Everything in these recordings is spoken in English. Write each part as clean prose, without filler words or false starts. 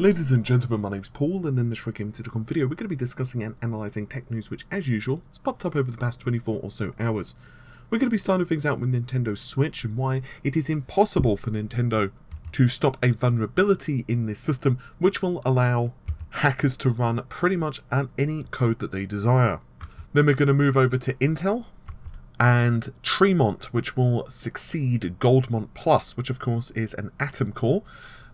Ladies and gentlemen, my name's Paul, and in this Into the Con video we're going to be discussing and analysing tech news which, as usual, has popped up over the past 24 or so hours. We're going to be starting things out with Nintendo Switch and why it is impossible for Nintendo to stop a vulnerability in this system which will allow hackers to run pretty much any code that they desire. Then we're going to move over to Intel and Tremont, which will succeed Goldmont Plus, which of course is an Atom core.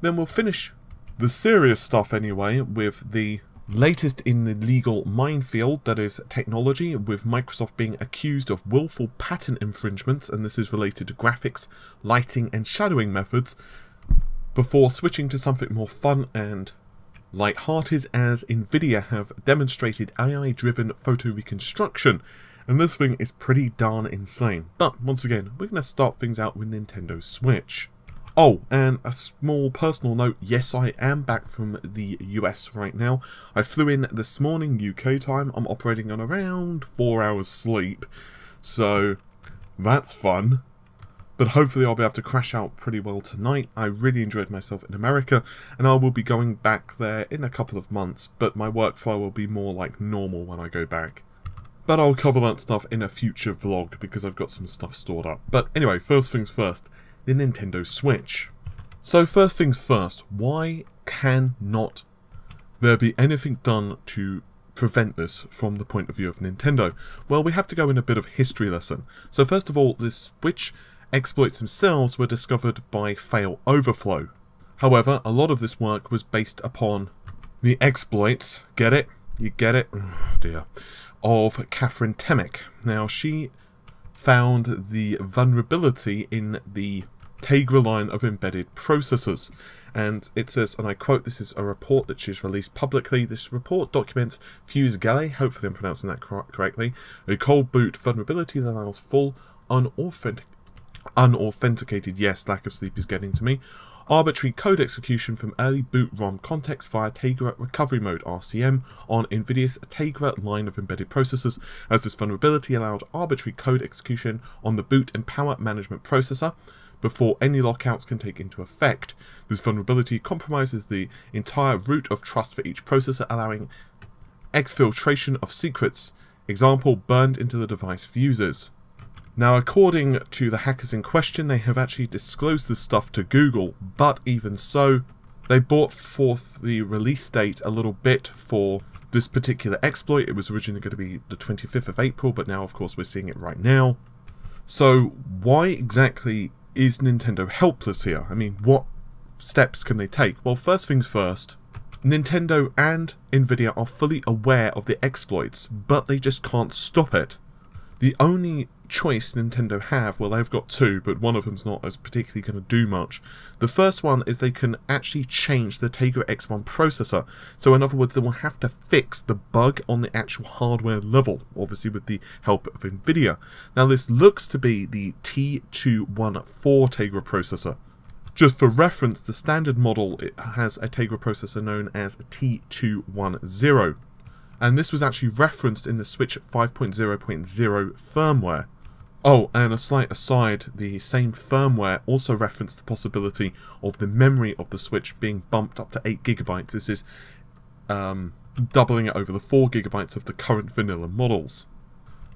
Then we'll finish the serious stuff anyway with the latest in the legal minefield that is technology, with Microsoft being accused of willful patent infringement, and this is related to graphics, lighting and shadowing methods, before switching to something more fun and light-hearted as NVIDIA have demonstrated AI-driven photo reconstruction, and this thing is pretty darn insane. But once again, we're going to start things out with Nintendo Switch. Oh, and a small personal note, yes, I am back from the US right now. I flew in this morning, UK time. I'm operating on around 4 hours sleep, so that's fun. But hopefully I'll be able to crash out pretty well tonight. I really enjoyed myself in America, and I will be going back there in a couple of months, but my workflow will be more like normal when I go back. But I'll cover that stuff in a future vlog, because I've got some stuff stored up. But anyway, first things first. The Nintendo Switch. So first things first, why cannot there be anything done to prevent this from the point of view of Nintendo? Well, we have to go in a bit of history lesson. So first of all, the Switch exploits themselves were discovered by Fail Overflow. However, a lot of this work was based upon the exploits, get it? You get it? Oh dear. Of Catherine Temkin. Now, she found the vulnerability in the Tegra line of embedded processors, and it says, and I quote, this is a report that she's released publicly. This report documents Fusée Gelée, hopefully I'm pronouncing that correctly, a cold boot vulnerability that allows full unauthenticated, yes, lack of sleep is getting to me, arbitrary code execution from early boot ROM context via Tegra recovery mode (RCM) on NVIDIA's Tegra line of embedded processors, as this vulnerability allowed arbitrary code execution on the boot and power management processor before any lockouts can take into effect. This vulnerability compromises the entire root of trust for each processor, allowing exfiltration of secrets, example, burned into the device fuses. Now, according to the hackers in question, they have actually disclosed this stuff to Google, but even so, they brought forth the release date a little bit for this particular exploit. It was originally going to be the 25th of April, but now, of course, we're seeing it right now. So, why exactly is Nintendo helpless here? I mean, what steps can they take? Well, first things first, Nintendo and NVIDIA are fully aware of the exploits, but they just can't stop it. The only choice Nintendo have, well, they've got two, but one of them's not as particularly going to do much. The first one is they can actually change the Tegra X1 processor. So in other words, they will have to fix the bug on the actual hardware level, obviously with the help of NVIDIA. Now this looks to be the T214 Tegra processor. Just for reference, the standard model, it has a Tegra processor known as T210. And this was actually referenced in the Switch 5.0.0 firmware. Oh, and a slight aside, the same firmware also referenced the possibility of the memory of the Switch being bumped up to 8 GB. This is doubling it over the 4 GB of the current vanilla models.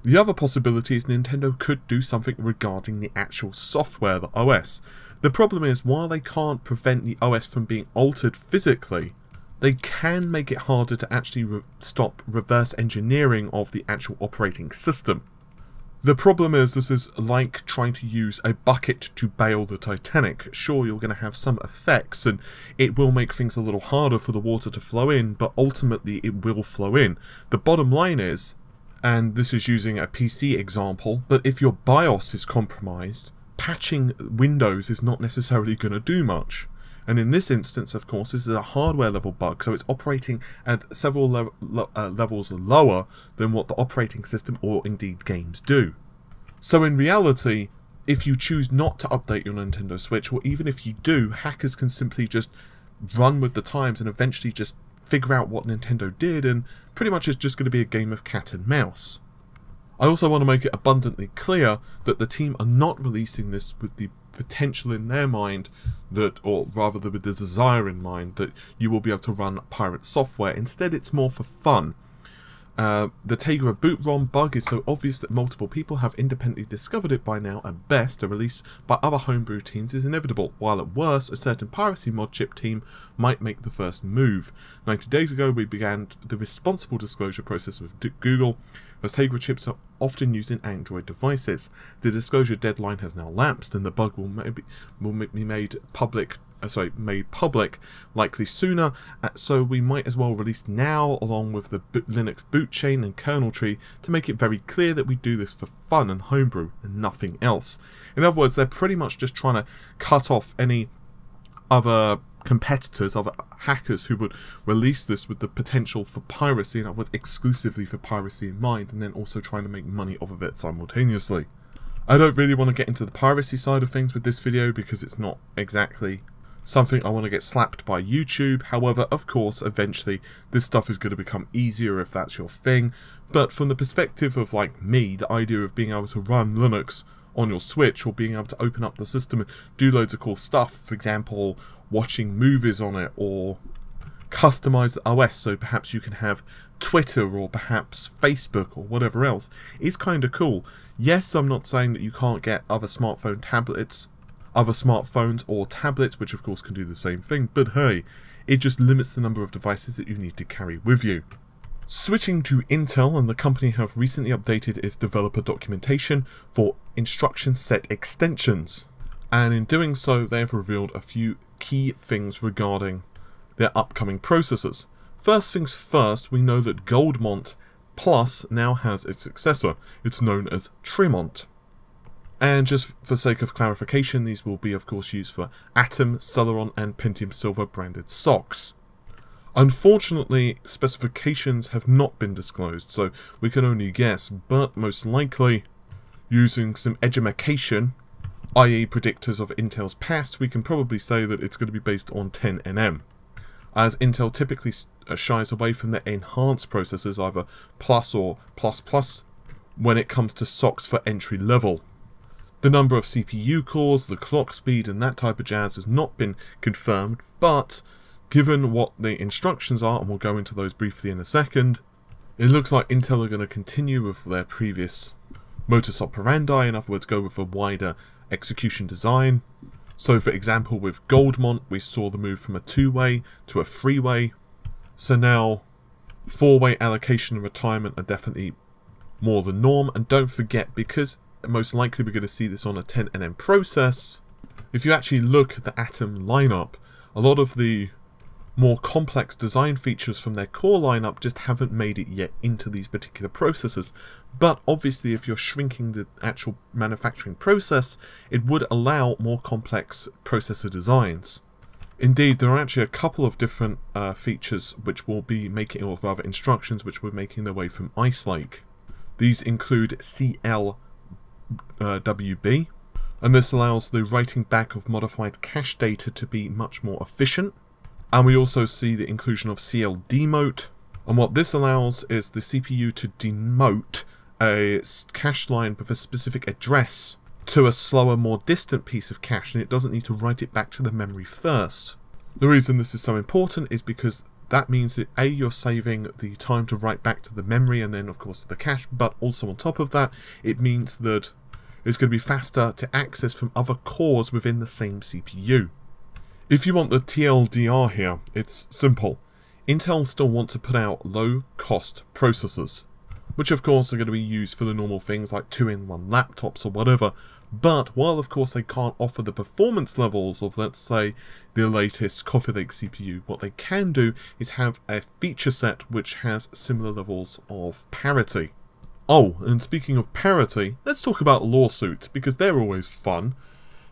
The other possibility is Nintendo could do something regarding the actual software, the OS. The problem is, while they can't prevent the OS from being altered physically, they can make it harder to actually stop reverse engineering of the actual operating system. The problem is, this is like trying to use a bucket to bail the Titanic. Sure, you're going to have some effects, and it will make things a little harder for the water to flow in, but ultimately it will flow in. The bottom line is, and this is using a PC example, but if your BIOS is compromised, patching Windows is not necessarily going to do much. And in this instance, of course, this is a hardware level bug, so it's operating at several levels lower than what the operating system or indeed games do. So in reality, if you choose not to update your Nintendo Switch, or even if you do, hackers can simply just run with the times and eventually just figure out what Nintendo did, and pretty much it's just going to be a game of cat and mouse. I also want to make it abundantly clear that the team are not releasing this with the potential in their mind that, or rather the desire in mind, that you will be able to run pirate software. Instead, it's more for fun. The Tegra boot ROM bug is so obvious that multiple people have independently discovered it by now. At best, a release by other homebrew teams is inevitable, while at worst, a certain piracy mod chip team might make the first move. 90 days ago, we began the responsible disclosure process with Google, as Tegra chips are often used in Android devices. The disclosure deadline has now lapsed, and the bug will be made public likely sooner, so we might as well release now along with the Linux boot chain and kernel tree to make it very clear that we do this for fun and homebrew and nothing else. In other words, they're pretty much just trying to cut off any other competitors, other hackers who would release this with the potential for piracy, in other words exclusively for piracy in mind, and then also trying to make money off of it simultaneously. I don't really want to get into the piracy side of things with this video because it's not exactly something I want to get slapped by YouTube. However, of course, eventually this stuff is going to become easier if that's your thing. But from the perspective of, like, me, the idea of being able to run Linux on your Switch or being able to open up the system and do loads of cool stuff, for example, watching movies on it, or customize the OS so perhaps you can have Twitter or perhaps Facebook or whatever else, is kind of cool. Yes, I'm not saying that you can't get other smartphones or tablets, which of course can do the same thing, but hey, it just limits the number of devices that you need to carry with you. Switching to Intel, and the company have recently updated its developer documentation for instruction set extensions, and in doing so they have revealed a few key things regarding their upcoming processors. First things first, we know that Goldmont Plus now has its successor. It's known as Tremont. And just for sake of clarification, these will be of course used for Atom, Celeron and Pentium Silver branded socks. Unfortunately, specifications have not been disclosed, so we can only guess, but most likely using some edumacation, i.e. predictors of Intel's past, we can probably say that it's going to be based on 10nm. As Intel typically shies away from the enhanced processors, either Plus or Plus Plus, when it comes to socks for entry level. The number of CPU cores, the clock speed and that type of jazz has not been confirmed, but given what the instructions are, and we'll go into those briefly in a second, it looks like Intel are going to continue with their previous modus operandi, in other words go with a wider execution design. So for example, with Goldmont we saw the move from a two-way to a three-way, so now four-way allocation and retirement are definitely more the norm. And don't forget, because most likely we're going to see this on a 10nm process, if you actually look at the Atom lineup, a lot of the more complex design features from their core lineup just haven't made it yet into these particular processors. But obviously if you're shrinking the actual manufacturing process, it would allow more complex processor designs. Indeed, there are actually a couple of different features which will be making, or rather instructions which will be making their way from Ice Lake. These include CLWB, and this allows the writing back of modified cache data to be much more efficient. And we also see the inclusion of CLDemote, and what this allows is the CPU to demote a cache line with a specific address to a slower, more distant piece of cache, and it doesn't need to write it back to the memory first. The reason this is so important is because that means that A, you're saving the time to write back to the memory and then of course the cache, but also on top of that it means that it's going to be faster to access from other cores within the same CPU. If you want the TLDR here, it's simple. Intel still want to put out low-cost processors, which of course are going to be used for the normal things like 2-in-1 laptops or whatever, but while of course they can't offer the performance levels of, let's say, the latest Coffee Lake CPU, what they can do is have a feature set which has similar levels of parity. Oh, and speaking of parity, let's talk about lawsuits, because they're always fun.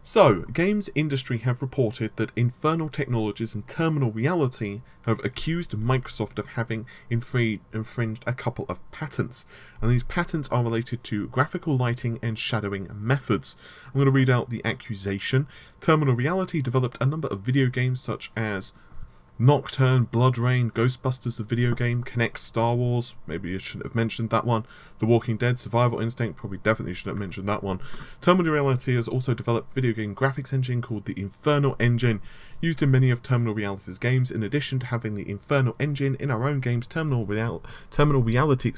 So, games industry have reported that Infernal Technologies and Terminal Reality have accused Microsoft of having infringed a couple of patents, and these patents are related to graphical lighting and shadowing methods. I'm going to read out the accusation. Terminal Reality developed a number of video games such as Nocturne, Blood Rain, Ghostbusters the video game, Kinect, Star Wars, maybe I shouldn't have mentioned that one. The Walking Dead, Survival Instinct, probably definitely shouldn't have mentioned that one. Terminal Reality has also developed a video game graphics engine called the Infernal Engine, used in many of Terminal Reality's games. In addition to having the Infernal Engine in our own games, Terminal Reality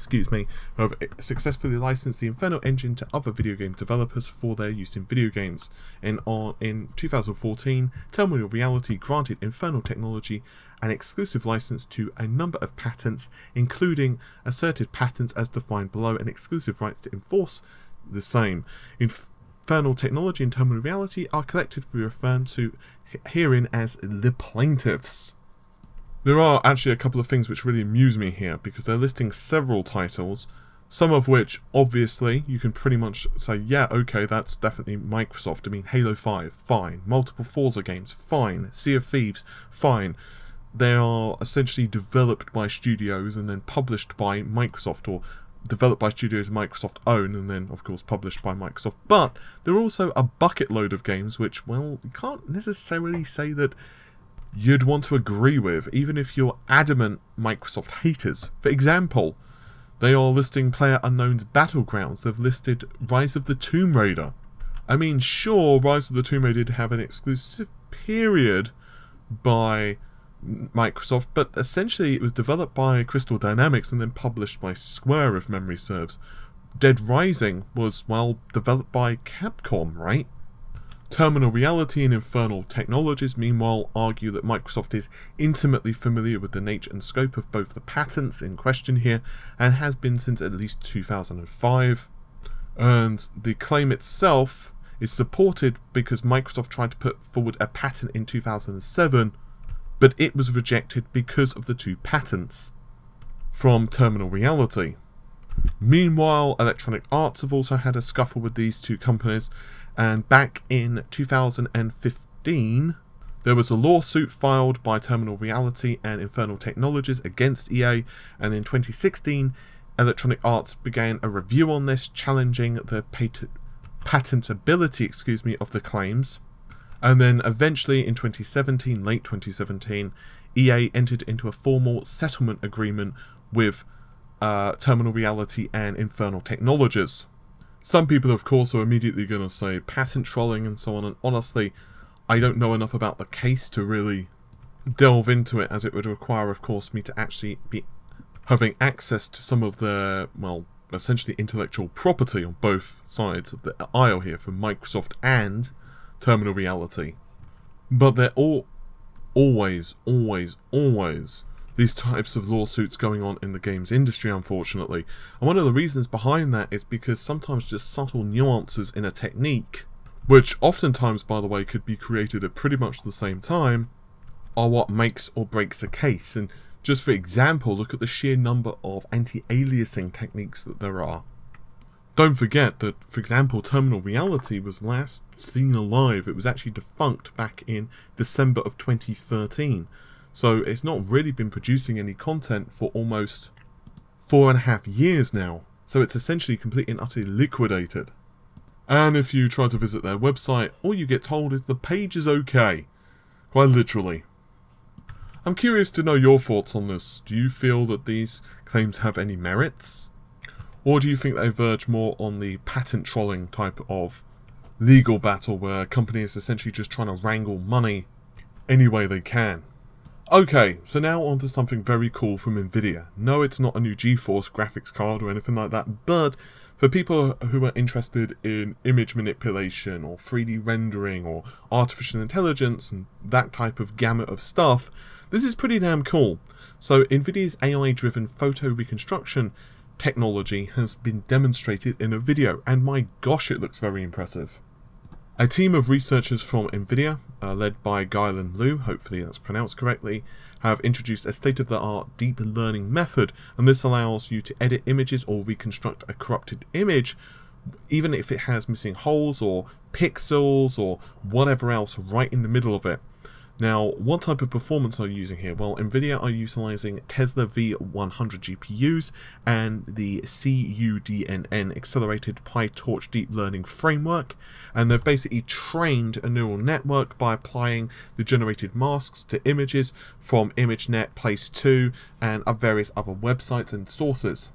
have successfully licensed the Infernal Engine to other video game developers for their use in video games. And in 2014, Terminal Reality granted Infernal Technology an exclusive license to a number of patents, including asserted patents as defined below and exclusive rights to enforce the same. Infernal Technology and Terminal Reality are collectively referred to herein as the plaintiffs. There are actually a couple of things which really amuse me here, because they're listing several titles, some of which obviously you can pretty much say, yeah, okay, that's definitely Microsoft. I mean, Halo 5, fine. Multiple Forza games, fine. Sea of Thieves, fine. They are essentially developed by studios and then published by Microsoft, or developed by studios Microsoft own and then of course published by Microsoft. But there are also a bucket load of games which, well, you can't necessarily say that you'd want to agree with, even if you're adamant Microsoft haters. For example, they are listing PlayerUnknown's Battlegrounds. They've listed Rise of the Tomb Raider. I mean, sure, Rise of the Tomb Raider did have an exclusive period by Microsoft, but essentially it was developed by Crystal Dynamics and then published by Square, if memory serves. Dead Rising was, well, developed by Capcom, right? Terminal Reality and Infernal Technologies, meanwhile, argue that Microsoft is intimately familiar with the nature and scope of both the patents in question here, and has been since at least 2005. And the claim itself is supported because Microsoft tried to put forward a patent in 2007, but it was rejected because of the two patents from Terminal Reality. Meanwhile, Electronic Arts have also had a scuffle with these two companies, and back in 2015 there was a lawsuit filed by Terminal Reality and Infernal Technologies against EA, and in 2016 Electronic Arts began a review on this, challenging the patentability, of the claims. And then eventually in 2017, late 2017, EA entered into a formal settlement agreement with Terminal Reality and Infernal Technologies. Some people, of course, are immediately going to say patent trolling and so on, and honestly, I don't know enough about the case to really delve into it, as it would require, of course, me to actually be having access to some of the, well, essentially intellectual property on both sides of the aisle here, from Microsoft and Terminal Reality. But they're all always these types of lawsuits going on in the games industry, unfortunately. And one of the reasons behind that is because sometimes just subtle nuances in a technique, which oftentimes, by the way, could be created at pretty much the same time, are what makes or breaks a case. And just for example, look at the sheer number of anti-aliasing techniques that there are. Don't forget that, for example, Terminal Reality was last seen alive. It was actually defunct back in December of 2013. So it's not really been producing any content for almost 4.5 years now. So it's essentially completely and utterly liquidated. And if you try to visit their website, all you get told is the page is okay. Quite literally. I'm curious to know your thoughts on this. Do you feel that these claims have any merits? Or do you think they verge more on the patent trolling type of legal battle where a company is essentially just trying to wrangle money any way they can? Okay, so now on to something very cool from NVIDIA. No, it's not a new GeForce graphics card or anything like that, but for people who are interested in image manipulation or 3D rendering or artificial intelligence and that type of gamut of stuff, this is pretty damn cool. So NVIDIA's AI-driven photo reconstruction technology has been demonstrated in a video, and my gosh, it looks very impressive. A team of researchers from NVIDIA, led by Guilin Liu, hopefully that's pronounced correctly, have introduced a state-of-the-art deep learning method, and this allows you to edit images or reconstruct a corrupted image, even if it has missing holes or pixels or whatever else right in the middle of it. Now, what type of performance are you using here? Well, NVIDIA are utilizing Tesla V100 GPUs and the CUDNN accelerated PyTorch deep learning framework, and they've basically trained a neural network by applying the generated masks to images from ImageNet, Place2, and various other websites and sources.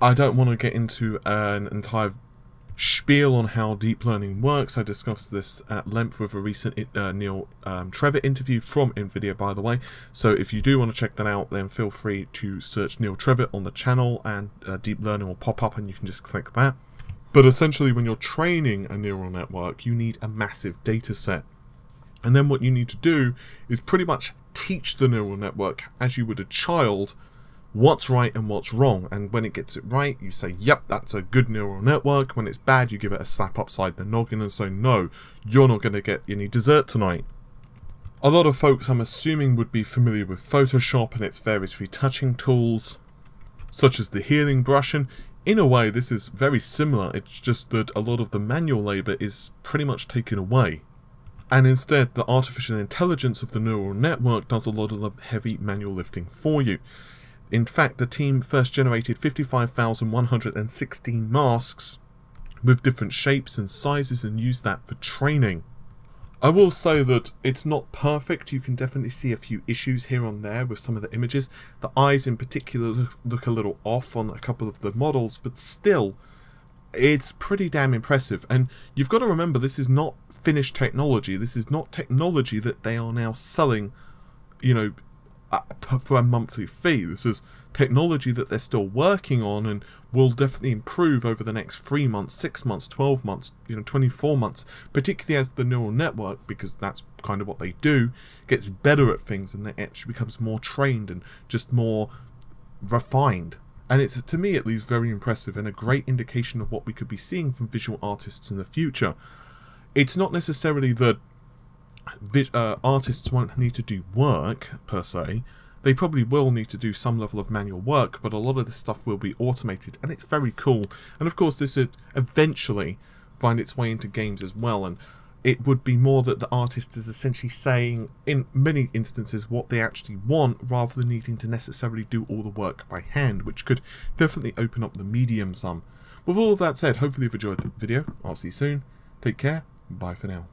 I don't want to get into an entire spiel on how deep learning works. I discussed this at length with a recent Neil Trevor interview from NVIDIA, by the way, so if you do want to check that out, then feel free to search Neil Trevor on the channel, and deep learning will pop up and you can just click that. But essentially, when you're training a neural network, you need a massive data set, and then what you need to do is pretty much teach the neural network, as you would a child, what's right and what's wrong. And when it gets it right, you say, yep, that's a good neural network. When it's bad, you give it a slap upside the noggin and say, no, you're not going to get any dessert tonight. A lot of folks, I'm assuming, would be familiar with Photoshop and its various retouching tools, such as the healing brush, and in a way this is very similar. It's just that a lot of the manual labour is pretty much taken away, and instead the artificial intelligence of the neural network does a lot of the heavy manual lifting for you. In fact, the team first generated 55,116 masks with different shapes and sizes and used that for training. I will say that it's not perfect. You can definitely see a few issues here and there with some of the images. The eyes in particular look a little off on a couple of the models, but still, it's pretty damn impressive. And you've got to remember, this is not finished technology. This is not technology that they are now selling, you know, for a monthly fee. This is technology that they're still working on and will definitely improve over the next 3 months, 6 months, 12 months, you know, 24 months, particularly as the neural network, because that's kind of what they do, gets better at things and it actually becomes more trained and just more refined. And it's, to me at least, very impressive and a great indication of what we could be seeing from visual artists in the future. It's not necessarily the artists won't need to do work per se. They probably will need to do some level of manual work, but a lot of this stuff will be automated, and it's very cool. And of course, this would eventually find its way into games as well, and it would be more that the artist is essentially saying, in many instances, what they actually want, rather than needing to necessarily do all the work by hand, which could definitely open up the medium some. With all of that said, hopefully you've enjoyed the video. I'll see you soon. Take care. Bye for now.